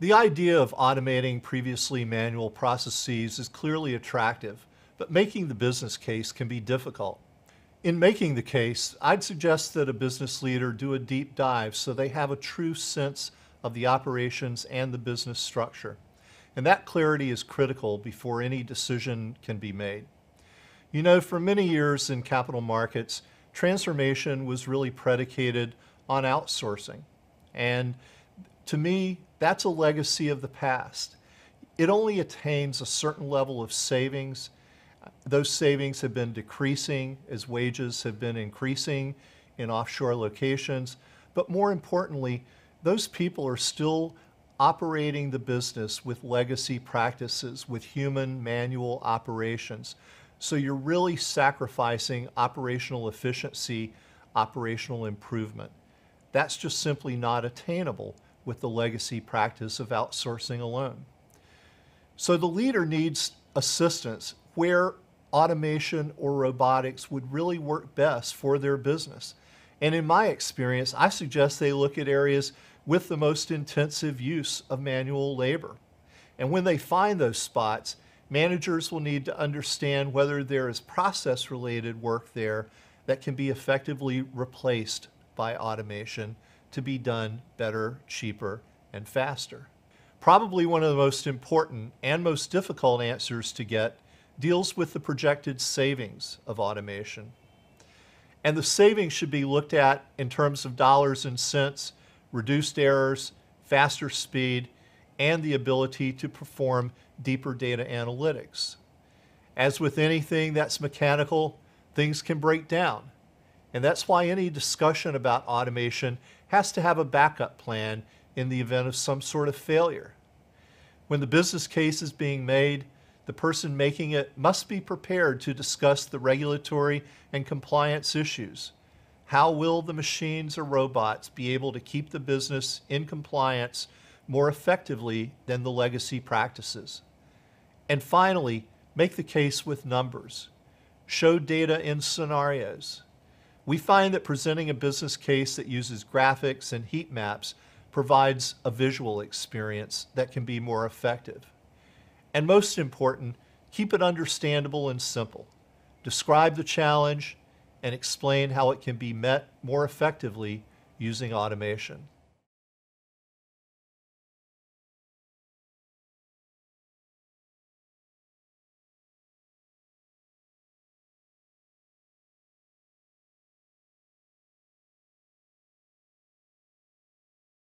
The idea of automating previously manual processes is clearly attractive, but making the business case can be difficult. In making the case, I'd suggest that a business leader do a deep dive so they have a true sense of the operations and the business structure. And that clarity is critical before any decision can be made. You know, for many years in capital markets, transformation was really predicated on outsourcing. And to me, that's a legacy of the past. It only attains a certain level of savings. Those savings have been decreasing as wages have been increasing in offshore locations. But more importantly, those people are still operating the business with legacy practices, with human manual operations. So you're really sacrificing operational efficiency, operational improvement. That's just simply not attainable with the legacy practice of outsourcing alone. So the leader needs assistance where automation or robotics would really work best for their business. And in my experience, I suggest they look at areas with the most intensive use of manual labor. And when they find those spots, managers will need to understand whether there is process-related work there that can be effectively replaced by automation to be done better, cheaper, and faster. Probably one of the most important and most difficult answers to get deals with the projected savings of automation. And the savings should be looked at in terms of dollars and cents, reduced errors, faster speed, and the ability to perform deeper data analytics. As with anything that's mechanical, things can break down. And that's why any discussion about automation has to have a backup plan in the event of some sort of failure. When the business case is being made, the person making it must be prepared to discuss the regulatory and compliance issues. How will the machines or robots be able to keep the business in compliance more effectively than the legacy practices? And finally, make the case with numbers. Show data in scenarios. We find that presenting a business case that uses graphics and heat maps provides a visual experience that can be more effective. And most important, keep it understandable and simple. Describe the challenge and explain how it can be met more effectively using automation.